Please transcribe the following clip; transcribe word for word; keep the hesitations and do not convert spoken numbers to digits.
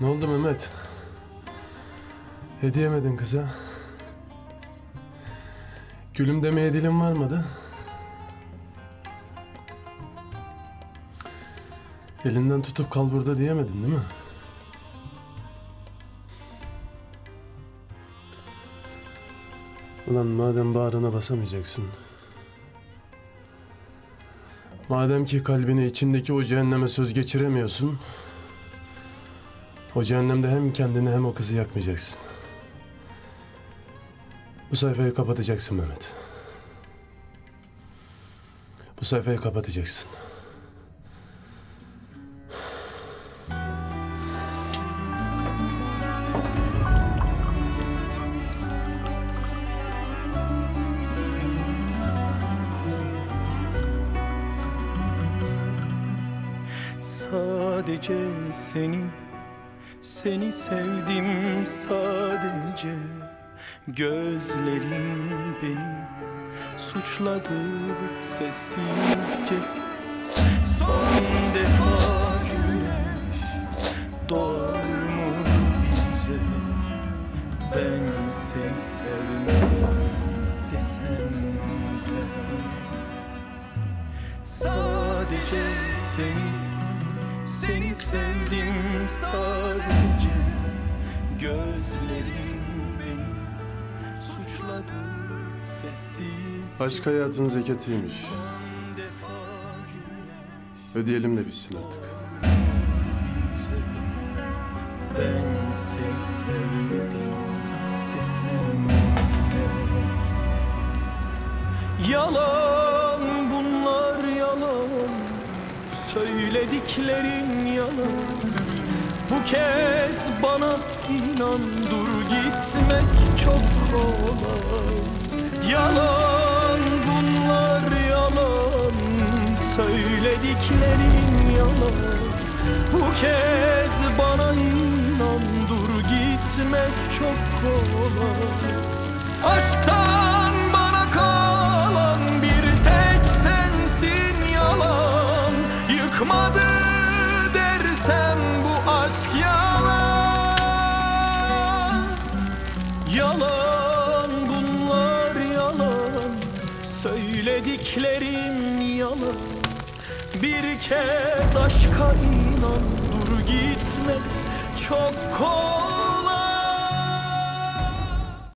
Ne oldu Mehmet? Hediyemedin kıza. Gülüm demeye dilim varmadı. Elinden tutup kal burada diyemedin değil mi? Ulan madem bağrına basamayacaksın, madem ki kalbine, içindeki o cehenneme söz geçiremiyorsun, o cehennemde hem kendini hem o kızı yakmayacaksın. Bu sayfayı kapatacaksın Mehmet. Bu sayfayı kapatacaksın. Sadece seni, seni sevdim sadece. Gözlerin beni suçladı sessizce. Son defa güneş doğar mı bize? Ben seni sevmedim desen de. Sadece seni, seni sevdim sadece. Gözlerin beni suçladı sessiz. Aşk hayatın zekatıymış. Ödeyelim de bitsin artık. Ben seni sevmedim desen de. Yalan bunlar, yalan. Söylediklerin yalan. Bu kez bana inan, dur gitmek çok kolay. Yalan bunlar, yalan. Söylediklerin yalan. Bu kez bana inan, dur gitmek çok kolay. Aşktan bana kalan bir tek sensin yalan. Yıkmadı dersem bu aşk yalan. Yalan bunlar, yalan. Söylediklerim yalan. Bir kez aşka inan, dur gitme çok kolay.